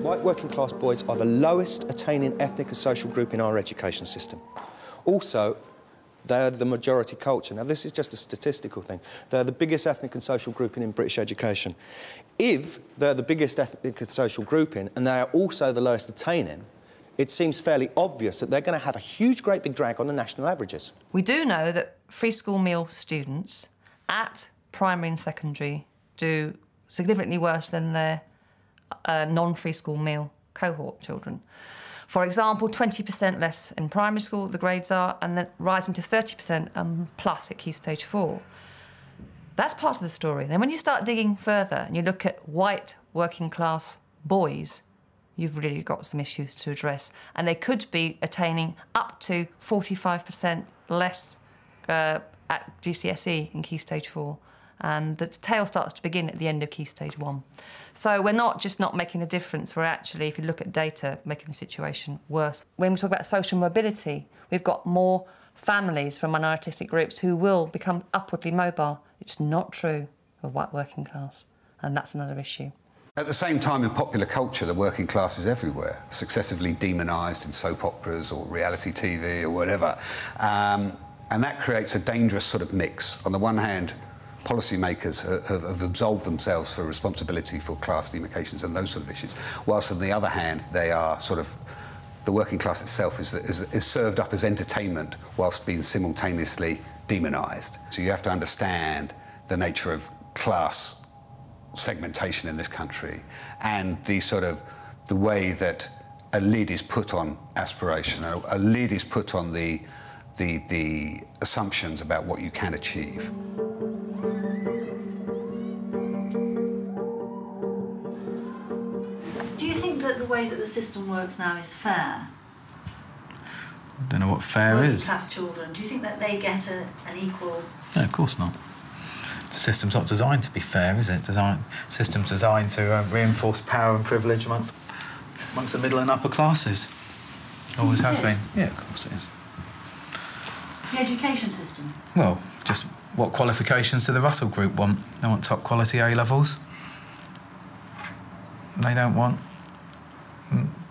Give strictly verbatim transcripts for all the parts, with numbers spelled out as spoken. White working class boys are the lowest attaining ethnic and social group in our education system. Also, they're the majority culture. Now, this is just a statistical thing. They're the biggest ethnic and social grouping in British education. If they're the biggest ethnic and social grouping and they are also the lowest attaining, it seems fairly obvious that they're going to have a huge, great big drag on the national averages. We do know that free school meal students at primary and secondary do significantly worse than their uh, non-free school meal cohort children. For example, twenty percent less in primary school, the grades are, and then rising to thirty percent um, plus at Key Stage four. That's part of the story. Then when you start digging further and you look at white working-class boys, you've really got some issues to address. And they could be attaining up to forty-five percent less uh, at G C S E in Key Stage four. And the tail starts to begin at the end of Key Stage one. So we're not just not making a difference, we're actually, if you look at data, making the situation worse. When we talk about social mobility, we've got more families from minority ethnic groups who will become upwardly mobile. It's not true of white working class, and that's another issue. At the same time, in popular culture, the working class is everywhere, successively demonised in soap operas or reality T V or whatever. Um, and that creates a dangerous sort of mix. On the one hand, policymakers have absolved themselves for responsibility for class demarcations and those sort of issues, whilst on the other hand, they are sort of, the working class itself is, is, is served up as entertainment whilst being simultaneously demonised. So you have to understand the nature of class segmentation in this country and the sort of, the way that a lid is put on aspiration, a, a lid is put on the, the, the assumptions about what you can achieve. The way that the system works now is fair. I don't know what fair working is. Class children, do you think that they get a, an equal? No, of course not. The system's not designed to be fair, is it? Design, system's designed to uh, reinforce power and privilege amongst amongst the middle and upper classes. Always has been. Yeah, of course it is. The education system. Well, just what qualifications do the Russell Group want? They want top quality A levels. They don't want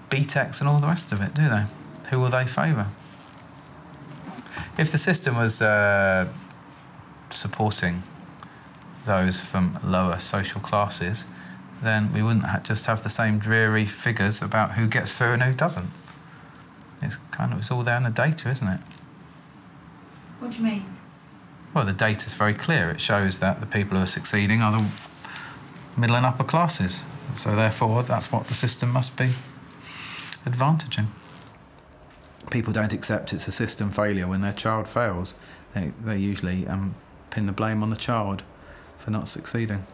B TECs and all the rest of it, do they? Who will they favour? If the system was uh, supporting those from lower social classes, then we wouldn't ha just have the same dreary figures about who gets through and who doesn't. It's kind of, it's all there in the data, isn't it? What do you mean? Well, the data's very clear. It shows that the people who are succeeding are the middle and upper classes. So therefore, that's what the system must be advantaging. People don't accept it's a system failure when their child fails. They, they usually um, pin the blame on the child for not succeeding.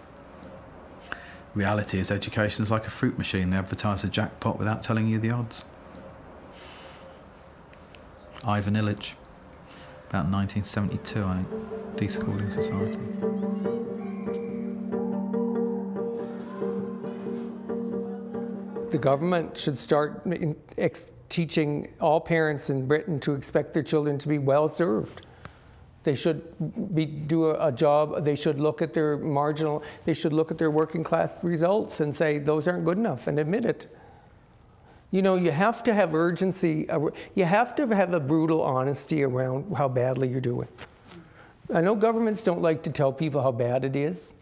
Reality is education is like a fruit machine. They advertise a jackpot without telling you the odds. Ivan Illich, about nineteen seventy-two, I think, The Schooling Society. The government should start teaching all parents in Britain to expect their children to be well served. They should be, do a, a job, they should look at their marginal, they should look at their working class results and say, those aren't good enough, and admit it. You know, you have to have urgency, you have to have a brutal honesty around how badly you're doing. I know governments don't like to tell people how bad it is.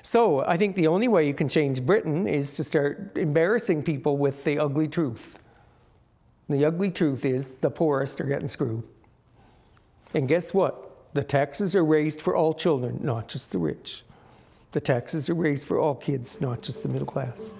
So I think the only way you can change Britain is to start embarrassing people with the ugly truth. And the ugly truth is the poorest are getting screwed. And guess what? The taxes are raised for all children, not just the rich. The taxes are raised for all kids, not just the middle class.